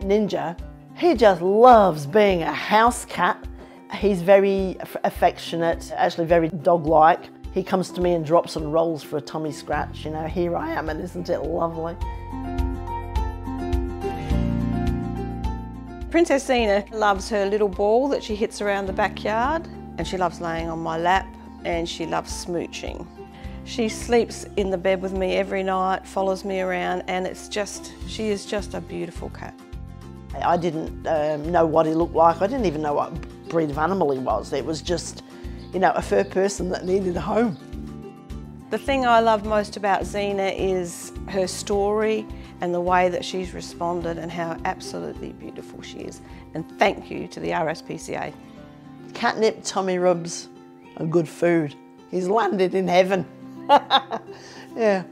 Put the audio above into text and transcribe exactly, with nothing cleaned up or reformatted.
Ninja, he just loves being a house cat. He's very affectionate, actually very dog-like. He comes to me and drops and rolls for a tummy scratch. You know, here I am, and isn't it lovely? Princess Xena loves her little ball that she hits around the backyard, and she loves laying on my lap, and she loves smooching. She sleeps in the bed with me every night, follows me around, and it's just, she is just a beautiful cat. I didn't um, know what he looked like. I didn't even know what breed of animal he was. It was just, you know, a fur person that needed a home. The thing I love most about Xena is her story and the way that she's responded and how absolutely beautiful she is. And thank you to the R S P C A. Catnip, tummy rubs and good food. He's landed in heaven. Yeah.